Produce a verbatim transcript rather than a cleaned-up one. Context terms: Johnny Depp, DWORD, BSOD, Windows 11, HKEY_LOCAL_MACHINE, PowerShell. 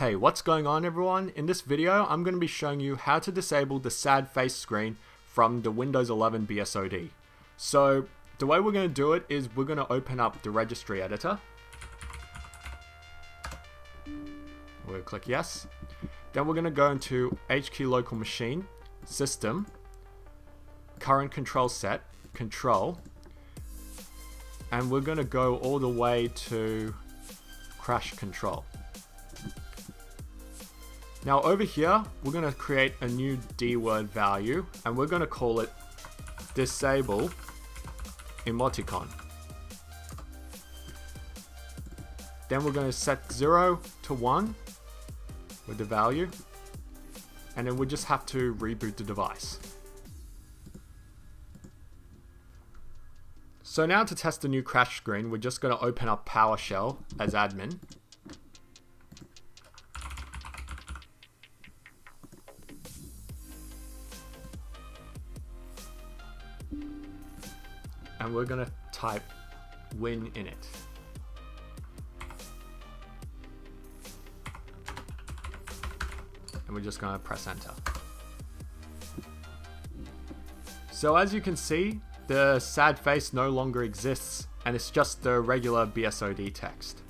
Hey, what's going on everyone? In this video, I'm going to be showing you how to disable the sad face screen from the Windows eleven B S O D. So the way we're going to do it is we're going to open up the registry editor. We'll click yes. Then we're going to go into H key local machine, System, Current Control Set, Control, and we're going to go all the way to Crash Control. Now over here, we're going to create a new D word value and we're going to call it disable emoticon. Then we're going to set zero to one with the value and then we just have to reboot the device. So now to test the new crash screen, we're just going to open up PowerShell as admin. And we're going to type win in it. And we're just going to press enter. So as you can see, the sad face no longer exists and it's just the regular B S O D text.